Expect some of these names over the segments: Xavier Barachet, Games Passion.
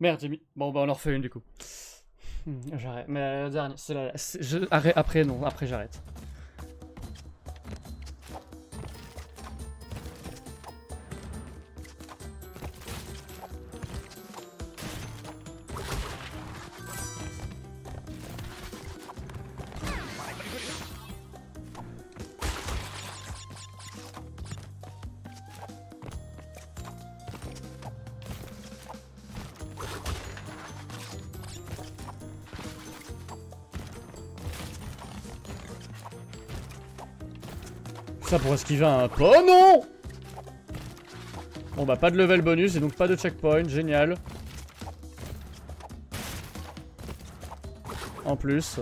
Merde, j'ai mis. Bon, bah, on en refait une du coup. J'arrête. Mais le dernier, c'est là. Après, non, après, j'arrête. Ça pour esquiver un peu. Oh non! Bon bah pas de level bonus et donc pas de checkpoint, génial. En plus.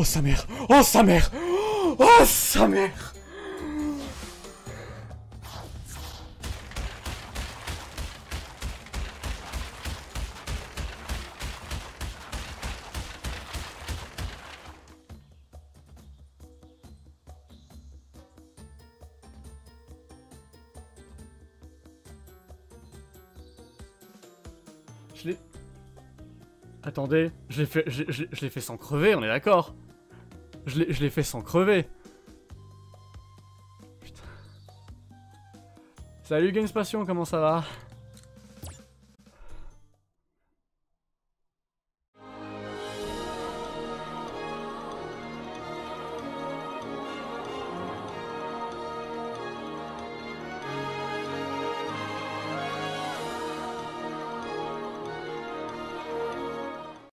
Oh sa mère! Oh sa mère! Oh sa mère! Je l'ai... Attendez, je l'ai fait sans crever, on est d'accord? Je l'ai fait sans crever. Putain. Salut Games Passion, comment ça va?